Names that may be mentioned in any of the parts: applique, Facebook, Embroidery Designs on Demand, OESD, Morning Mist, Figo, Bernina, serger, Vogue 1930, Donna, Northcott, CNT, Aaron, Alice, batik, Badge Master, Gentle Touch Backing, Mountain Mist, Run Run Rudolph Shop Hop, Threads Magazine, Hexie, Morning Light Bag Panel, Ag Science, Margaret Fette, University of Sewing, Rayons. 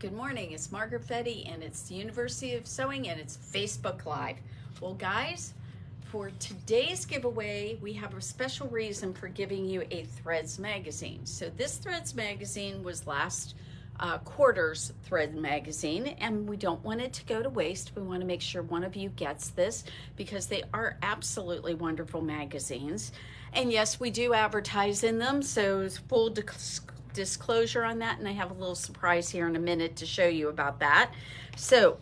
Good morning, it's Margaret Fette and it's the University of Sewing and it's Facebook Live. Well guys, for today's giveaway, we have a special reason for giving you a Threads magazine. So this Threads magazine was last quarter's Thread magazine, and we don't want it to go to waste. We want to make sure one of you gets this because they are absolutely wonderful magazines. And yes, we do advertise in them, so it's full disclosure on that, and I have a little surprise here in a minute to show you about that. So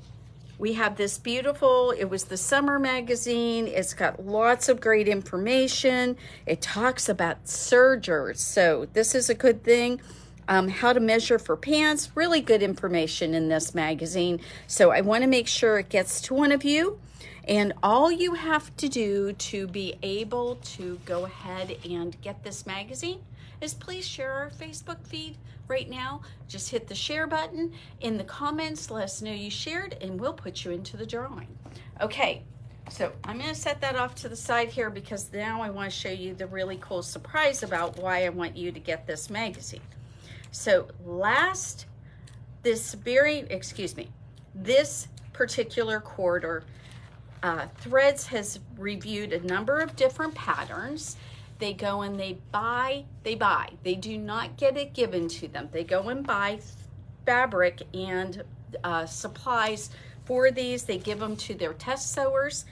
we have this beautiful, it was the summer magazine. It's got lots of great information. It talks about sergers, so this is a good thing. How to measure for pants, really good information in this magazine. So I want to make sure it gets to one of you. And all you have to do to be able to go ahead and get this magazine is please share our Facebook feed right now. Just hit the share button in the comments. Let us know you shared and we'll put you into the drawing. Okay, so I'm going to set that off to the side here because now I want to show you the really cool surprise about why I want you to get this magazine. So this particular quarter, Threads has reviewed a number of different patterns. They go and they buy. They do not get it given to them. They go and buy fabric and supplies for these. They give them to their test sewers.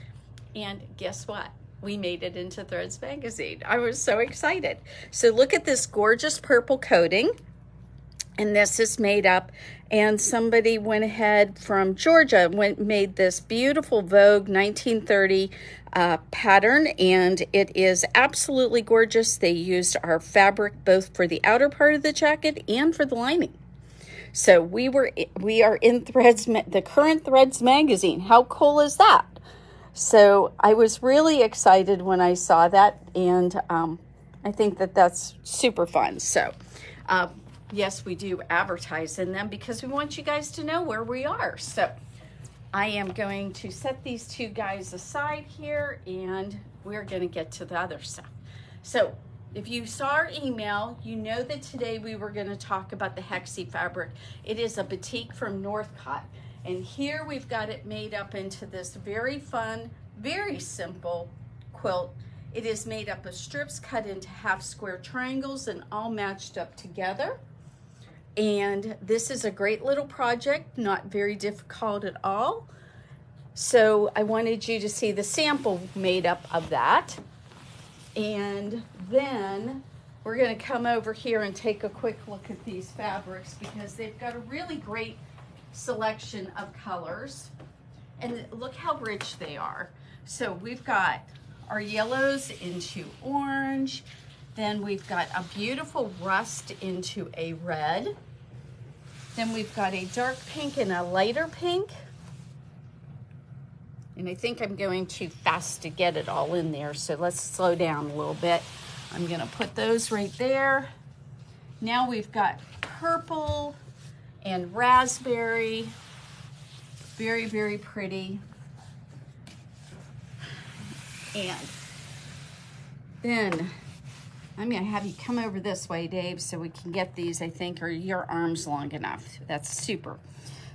And guess what? We made it into Threads magazine. I was so excited. So look at this gorgeous purple coating. And this is made up, and somebody went ahead from Georgia made this beautiful Vogue 1930 pattern, and it is absolutely gorgeous. They used our fabric both for the outer part of the jacket and for the lining. So we are in Threads, the current Threads magazine. How cool is that? So I was really excited when I saw that, and I think that that's super fun. So. Yes, we do advertise in them because we want you guys to know where we are. So I am going to set these two guys aside here and we're going to get to the other stuff. So if you saw our email, you know that today we were going to talk about the Hexie fabric. It is a batik from Northcott. And here we've got it made up into this very fun, very simple quilt. It is made up of strips cut into half square triangles and all matched up together. And this is a great little project, not very difficult at all. So I wanted you to see the sample made up of that. And then we're going to come over here and take a quick look at these fabrics because they've got a really great selection of colors. And look how rich they are. So we've got our yellows into orange. Then we've got a beautiful rust into a red. Then we've got a dark pink and a lighter pink. And I think I'm going too fast to get it all in there, so let's slow down a little bit. I'm gonna put those right there. Now we've got purple and raspberry. Very, very pretty. And then I'm gonna have you come over this way, Dave, so we can get these, I think, or your arm's long enough. That's super.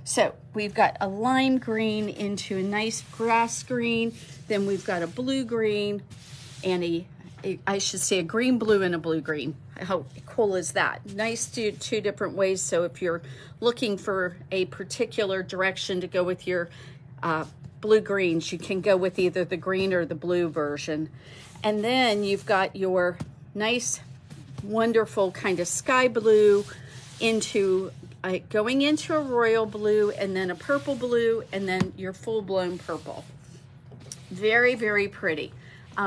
So we've got a lime green into a nice grass green. Then we've got a blue green and I should say a green blue and a blue green. How cool is that? Nice to two different ways. So if you're looking for a particular direction to go with your blue greens, you can go with either the green or the blue version. And then you've got your nice, wonderful kind of sky blue into going into a royal blue and then a purple blue and then your full-blown purple. Very, very pretty.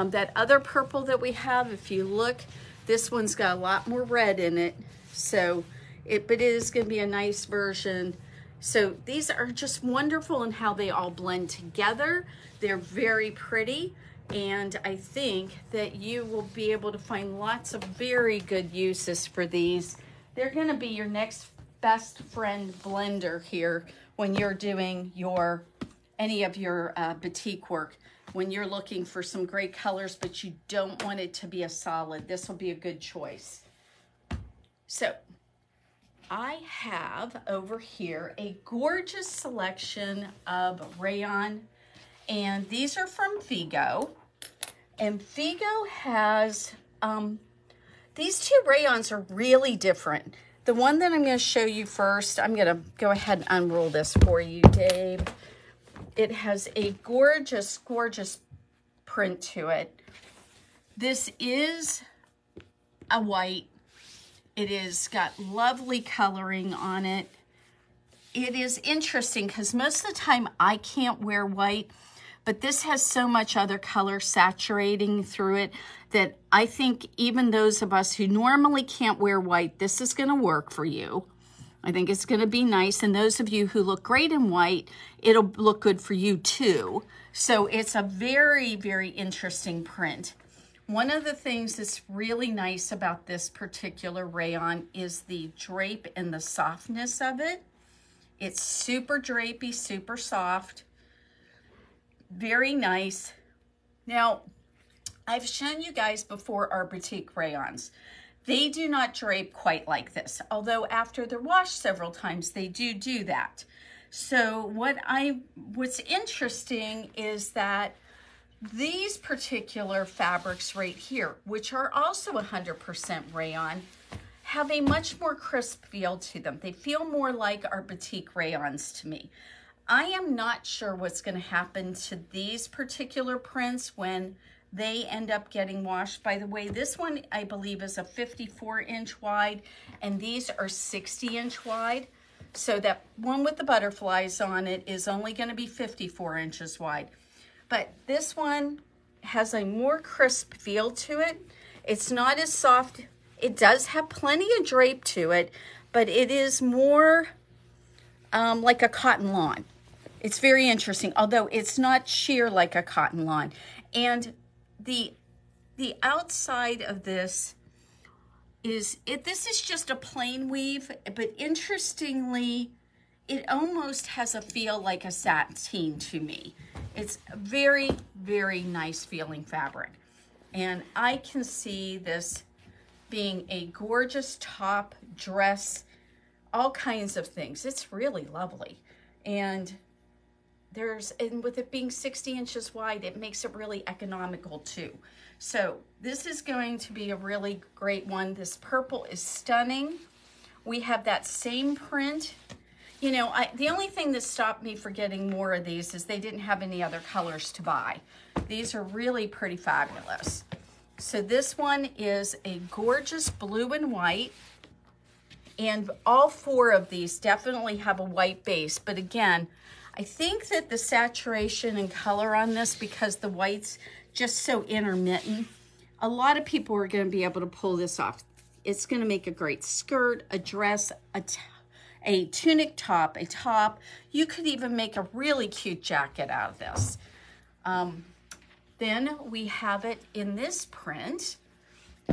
That other purple that we have, if you look, this one's got a lot more red in it. So but it is going to be a nice version. So these are just wonderful in how they all blend together. They're very pretty. And I think that you will be able to find lots of very good uses for these. They're going to be your next best friend blender here when you're doing your any of your batik work. When you're looking for some great colors, but you don't want it to be a solid, this will be a good choice. So I have over here a gorgeous selection of rayon, and these are from Figo. And Figo has, these two rayons are really different. The one that I'm going to show you first, I'm going to go ahead and unroll this for you, Dave. It has a gorgeous, gorgeous print to it. This is a white. It is got lovely coloring on it. It is interesting because most of the time I can't wear white, but this has so much other color saturating through it that I think even those of us who normally can't wear white, this is going to work for you. I think it's going to be nice. And those of you who look great in white, it'll look good for you too. So it's a very, very interesting print. One of the things that's really nice about this particular rayon is the drape and the softness of it. It's super drapey, super soft, very nice. Now, I've shown you guys before our batik rayons. They do not drape quite like this, although after they're washed several times, they do that. So what's interesting is that these particular fabrics right here, which are also 100% rayon, have a much more crisp feel to them. They feel more like our batik rayons to me. I am not sure what's going to happen to these particular prints when they end up getting washed. By the way, this one I believe is a 54-inch wide, and these are 60-inch wide. So that one with the butterflies on it is only going to be 54 inches wide. But this one has a more crisp feel to it. It's not as soft. It does have plenty of drape to it, but it is more like a cotton lawn. It's very interesting, although it's not sheer like a cotton lawn. And the outside of this is, this is just a plain weave, but interestingly, it almost has a feel like a sateen to me. It's a very, very nice feeling fabric. And I can see this being a gorgeous top, dress, all kinds of things. It's really lovely. And with it being 60 inches wide, it makes it really economical too. So this is going to be a really great one. This purple is stunning. We have that same print. You know, the only thing that stopped me from getting more of these is they didn't have any other colors to buy. These are really pretty fabulous. So this one is a gorgeous blue and white. And all four of these definitely have a white base. But again, I think that the saturation and color on this, because the white's just so intermittent, a lot of people are going to be able to pull this off. It's going to make a great skirt, a dress, a tunic top, a top. You could even make a really cute jacket out of this. Then we have it in this print.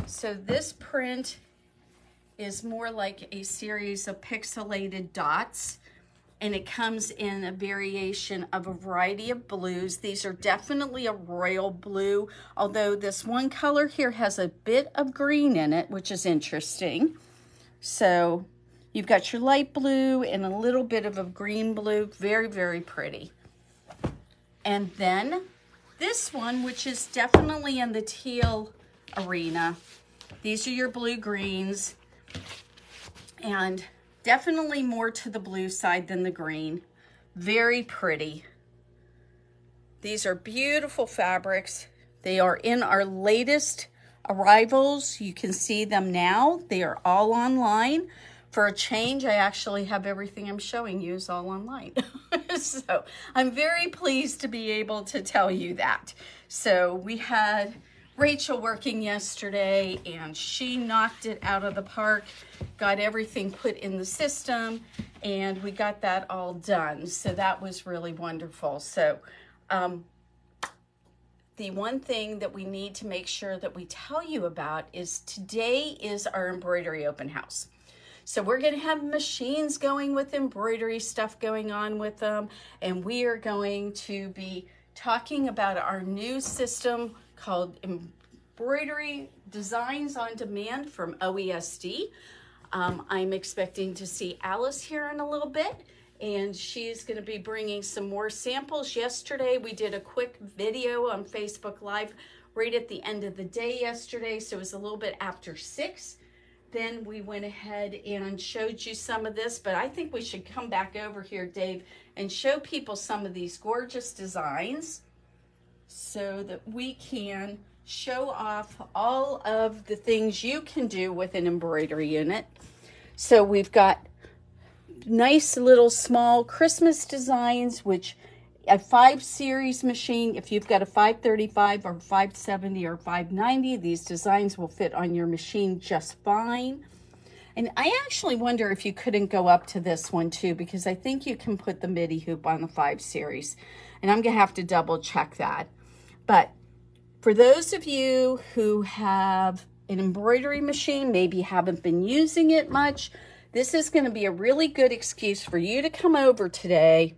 So this print is more like a series of pixelated dots, and it comes in a variation of a variety of blues. These are definitely a royal blue, although this one color here has a bit of green in it, which is interesting. So you've got your light blue and a little bit of a green blue. Very, very pretty. And then this one, which is definitely in the teal arena. These are your blue greens, and definitely more to the blue side than the green. Very pretty. These are beautiful fabrics. They are in our latest arrivals. You can see them now. They are all online. For a change, I actually have everything I'm showing you is all online. So I'm very pleased to be able to tell you that. So we had Rachel working yesterday, and she knocked it out of the park, got everything put in the system, and we got that all done. So that was really wonderful. So the one thing that we need to make sure that we tell you about is today is our embroidery open house. So we're going to have machines going with embroidery stuff going on with them. And we are going to be talking about our new system called Embroidery Designs on Demand from OESD. I'm expecting to see Alice here in a little bit, and she's going to be bringing some more samples. Yesterday, we did a quick video on Facebook Live right at the end of the day yesterday, so it was a little bit after 6. Then we went ahead and showed you some of this, but I think we should come back over here, Dave, and show people some of these gorgeous designs so that we can show off all of the things you can do with an embroidery unit. So we've got nice little small Christmas designs, which a 5 series machine, if you've got a 535 or 570 or 590, these designs will fit on your machine just fine. And I actually wonder if you couldn't go up to this one too, because I think you can put the midi hoop on the 5 series, and I'm gonna have to double check that. But for those of you who have an embroidery machine, maybe haven't been using it much, this is gonna be a really good excuse for you to come over today.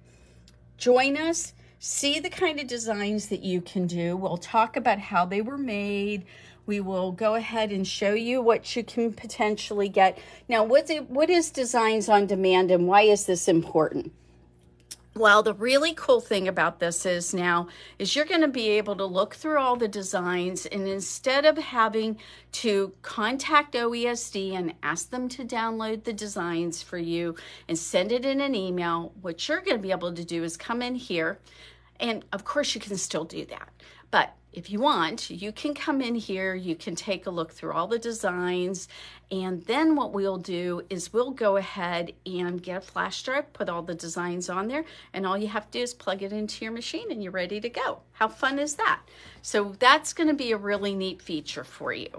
Join us, see the kind of designs that you can do. We'll talk about how they were made. We will go ahead and show you what you can potentially get. Now, what is Designs on Demand, and why is this important? Well, the really cool thing about this is now is you're going to be able to look through all the designs, and instead of having to contact OESD and ask them to download the designs for you and send it in an email, what you're going to be able to do is come in here. And of course you can still do that, but if you want, you can come in here, you can take a look through all the designs, and then what we'll do is we'll go ahead and get a flash drive, put all the designs on there, and all you have to do is plug it into your machine and you're ready to go. How fun is that? So that's going to be a really neat feature for you.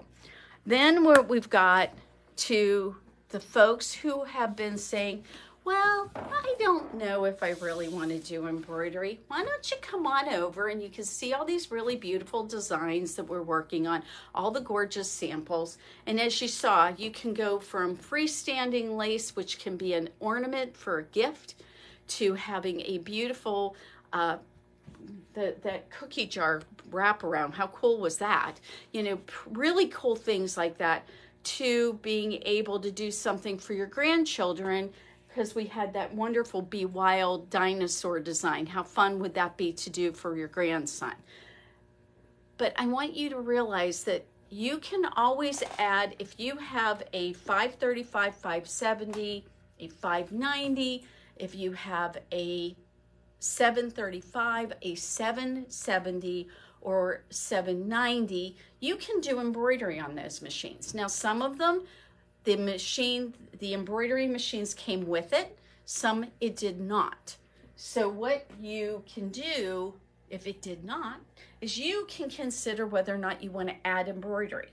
Then we've got to the folks who have been saying, well, I don't know if I really want to do embroidery. Why don't you come on over and you can see all these really beautiful designs that we're working on, all the gorgeous samples. And as you saw, you can go from freestanding lace, which can be an ornament for a gift, to having a beautiful, that cookie jar wraparound. How cool was that? You know, really cool things like that, to being able to do something for your grandchildren, because we had that wonderful Be Wild dinosaur design. How fun would that be to do for your grandson? But I want you to realize that you can always add, if you have a 535, 570, a 590, if you have a 735, a 770, or 790, you can do embroidery on those machines. Now, some of them, the embroidery machines came with it, some it did not. So what you can do, if it did not, is you can consider whether or not you want to add embroidery.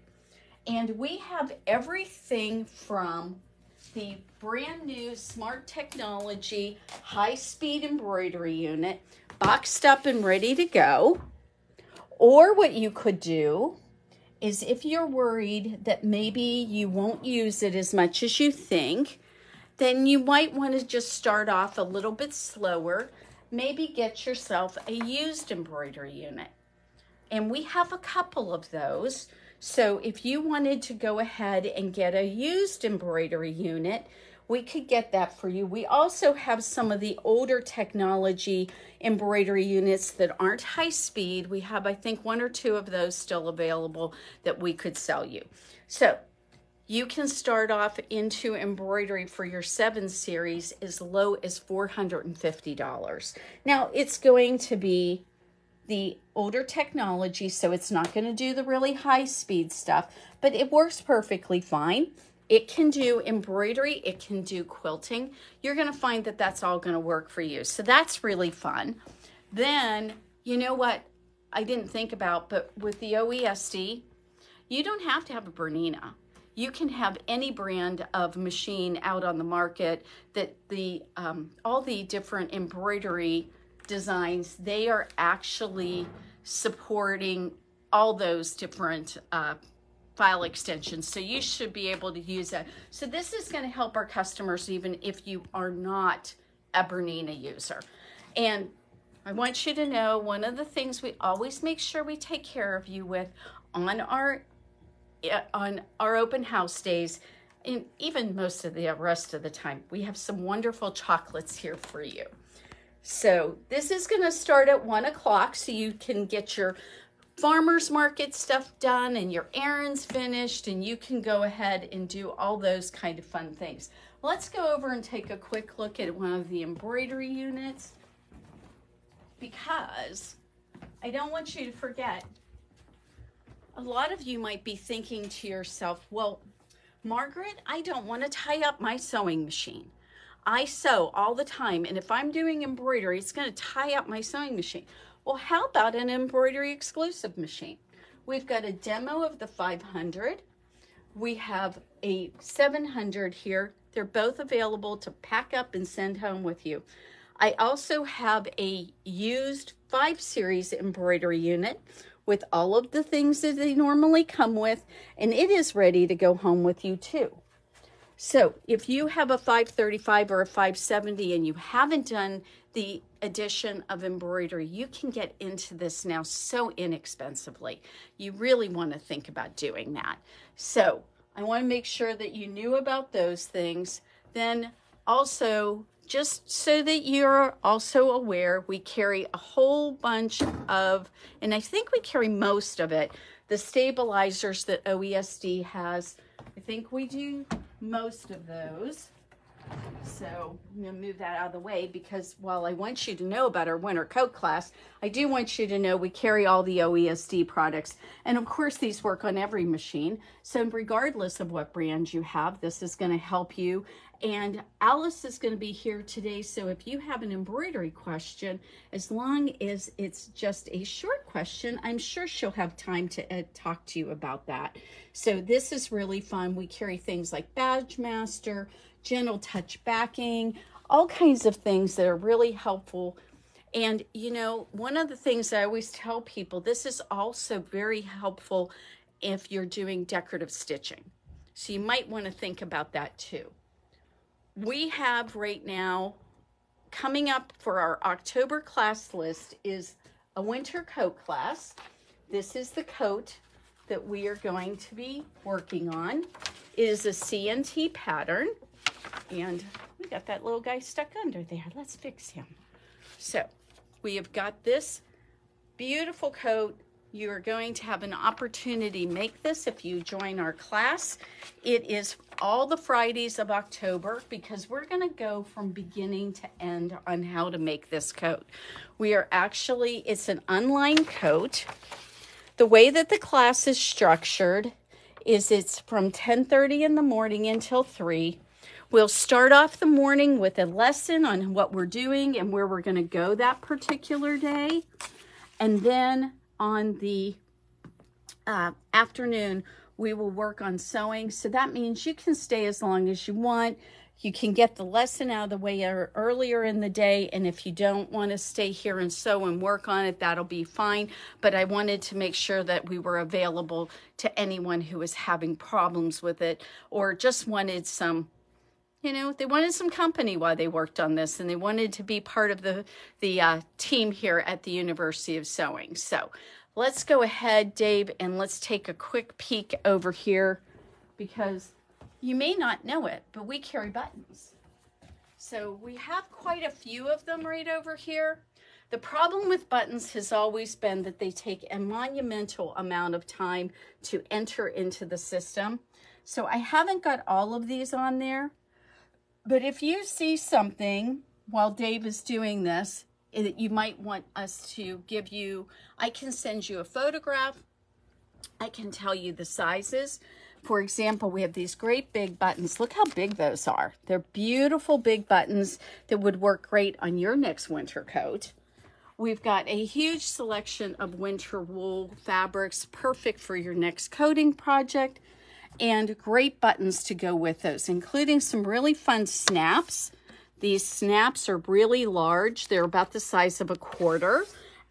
And we have everything from the brand new smart technology, high-speed embroidery unit, boxed up and ready to go. Or what you could do is, if you're worried that maybe you won't use it as much as you think, then you might want to just start off a little bit slower. Maybe get yourself a used embroidery unit. And we have a couple of those. So if you wanted to go ahead and get a used embroidery unit, we could get that for you. We also have some of the older technology embroidery units that aren't high speed. We have, I think, 1 or 2 of those still available that we could sell you. So you can start off into embroidery for your 7 series as low as $450. Now, it's going to be the older technology, so it's not going to do the really high speed stuff, but it works perfectly fine. It can do embroidery, it can do quilting. You're gonna find that that's all gonna work for you. So that's really fun. Then, you know what I didn't think about, but with the OESD, you don't have to have a Bernina. You can have any brand of machine out on the market that the all the different embroidery designs, they are actually supporting all those different file extensions, so you should be able to use that. So this is going to help our customers even if you are not a Bernina user. And I want you to know, one of the things we always make sure we take care of you with on our open house days and even most of the rest of the time, we have some wonderful chocolates here for you. So this is going to start at 1 o'clock, so you can get your farmer's market stuff done and your errands finished, and you can go ahead and do all those kind of fun things. Let's go over and take a quick look at one of the embroidery units, because I don't want you to forget. A lot of you might be thinking to yourself, well, Margaret, I don't want to tie up my sewing machine. I sew all the time, and if I'm doing embroidery, it's going to tie up my sewing machine. Well, how about an embroidery exclusive machine? We've got a demo of the 500. We have a 700 here. They're both available to pack up and send home with you. I also have a used 5 series embroidery unit with all of the things that they normally come with, and it is ready to go home with you too. So if you have a 535 or a 570 and you haven't done the addition of embroidery, you can get into this now so inexpensively. You really want to think about doing that. So I want to make sure that you knew about those things. Then also, just so that you're also aware, we carry a whole bunch of, and I think we carry most of it, the stabilizers that OESD has. I think we do most of those. So I'm going to move that out of the way, because while I want you to know about our winter coat class, I do want you to know we carry all the OESD products. And of course, these work on every machine. So regardless of what brand you have, this is going to help you. And Alice is going to be here today. So if you have an embroidery question, as long as it's just a short question, I'm sure she'll have time to talk to you about that. So this is really fun. We carry things like Badge Master, Gentle Touch Backing, all kinds of things that are really helpful. And, you know, one of the things that I always tell people, this is also very helpful if you're doing decorative stitching. So you might want to think about that too. We have right now, coming up for our October class list, is a winter coat class. This is the coat that we are going to be working on. It is a CNT pattern. And we got that little guy stuck under there. Let's fix him. So we have got this beautiful coat. You are going to have an opportunity to make this if you join our class. It is all the Fridays of October, because we're going to go from beginning to end on how to make this coat. We are actually, it's an online coat. The way that the class is structured is it's from 10:30 in the morning until 3. We'll start off the morning with a lesson on what we're doing and where we're going to go that particular day. And then on the afternoon, we will work on sewing. So that means you can stay as long as you want. You can get the lesson out of the way earlier in the day. And if you don't want to stay here and sew and work on it, that'll be fine. But I wanted to make sure that we were available to anyone who was having problems with it or just wanted some, you know, they wanted some company while they worked on this, and they wanted to be part of the team here at the University of Sewing. So let's go ahead, Dave, and let's take a quick peek over here, because you may not know it, but we carry buttons. So we have quite a few of them right over here. The problem with buttons has always been that they take a monumental amount of time to enter into the system. So I haven't got all of these on there. But if you see something while Dave is doing this that you might want us to give you, I can send you a photograph. I can tell you the sizes. For example, we have these great big buttons. Look how big those are. They're beautiful big buttons that would work great on your next winter coat. We've got a huge selection of winter wool fabrics, perfect for your next coating project, and great buttons to go with those, including some really fun snaps. These snaps are really large. They're about the size of a quarter,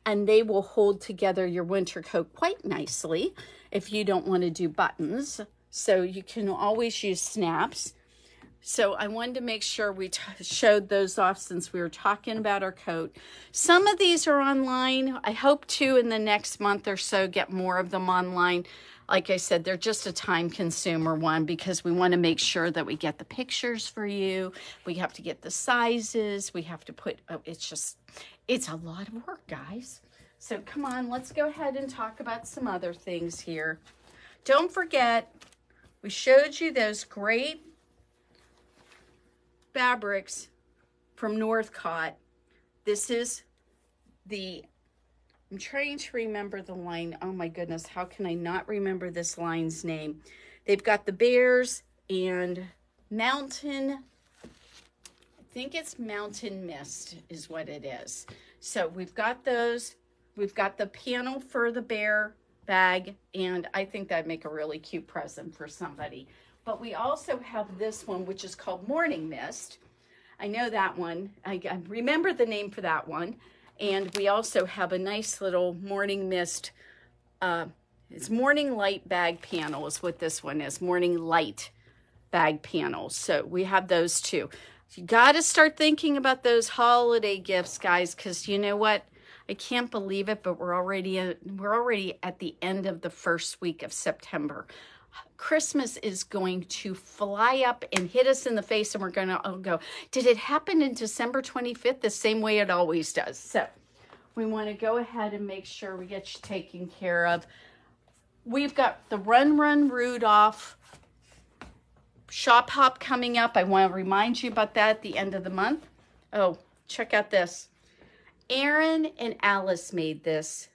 and they will hold together your winter coat quite nicely if you don't want to do buttons. So you can always use snaps. So I wanted to make sure we showed those off since we were talking about our coat. Some of these are online. I hope to in the next month or so get more of them online. Like I said, they're just a time consumer one because we want to make sure that we get the pictures for you. We have to get the sizes. We have to put, oh, it's just, it's a lot of work, guys. So come on, let's go ahead and talk about some other things here. Don't forget, we showed you those great fabrics from Northcott. This is the, I'm trying to remember the line. Oh my goodness, how can I not remember this line's name? They've got the bears and mountain, I think it's Mountain Mist is what it is. So we've got those. We've got the panel for the bear bag, and I think that'd make a really cute present for somebody. But we also have this one, which is called Morning Mist. I know that one. I remember the name for that one. And we also have a nice little Morning Mist. It's Morning Light Bag Panel is what this one is. Morning Light Bag Panel. So we have those two. You got to start thinking about those holiday gifts, guys, because you know what? I can't believe it, but we're already at the end of the first week of September. Christmas is going to fly up and hit us in the face, and we're going to go, did it happen in December 25th? The same way it always does. So we want to go ahead and make sure we get you taken care of. We've got the Run Run Rudolph Shop Hop coming up. I want to remind you about that at the end of the month. Oh, check out this. Aaron and Alice made this,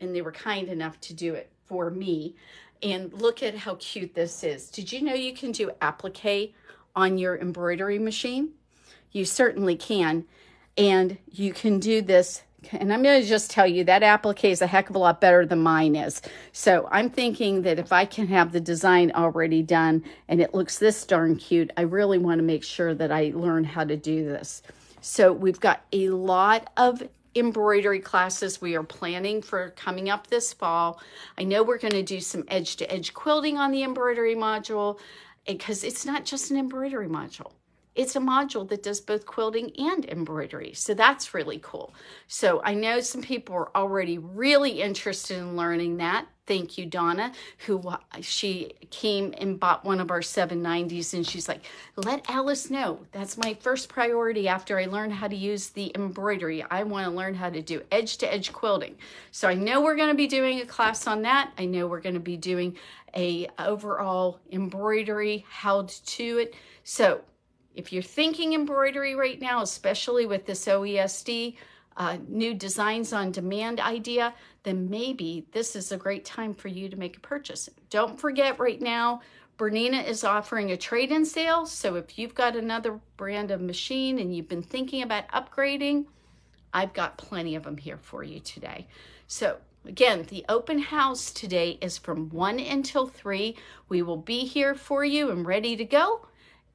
and they were kind enough to do it for me. And look at how cute this is. Did you know you can do applique on your embroidery machine? You certainly can. And you can do this. And I'm going to just tell you that applique is a heck of a lot better than mine is. So I'm thinking that if I can have the design already done and it looks this darn cute, I really want to make sure that I learn how to do this. So we've got a lot of embroidery classes we are planning for coming up this fall. I know we're going to do some edge-to-edge quilting on the embroidery module, because it's not just an embroidery module. It's a module that does both quilting and embroidery. So that's really cool. So I know some people are already really interested in learning that. Thank you, Donna, who she came and bought one of our 790s, and she's like, let Alice know. That's my first priority after I learn how to use the embroidery. I want to learn how to do edge-to-edge quilting. So I know we're going to be doing a class on that. I know we're going to be doing a overall embroidery, how to it. So if you're thinking embroidery right now, especially with this OESD new designs on demand idea, then maybe this is a great time for you to make a purchase. Don't forget right now, Bernina is offering a trade-in sale. So if you've got another brand of machine and you've been thinking about upgrading, I've got plenty of them here for you today. So again, the open house today is from 1 until 3. We will be here for you and ready to go.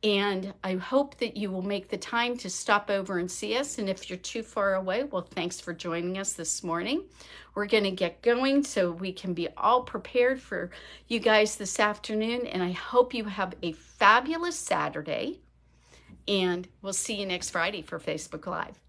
And I hope that you will make the time to stop over and see us. And if you're too far away, well, thanks for joining us this morning. We're going to get going so we can be all prepared for you guys this afternoon. And I hope you have a fabulous Saturday. And we'll see you next Friday for Facebook Live.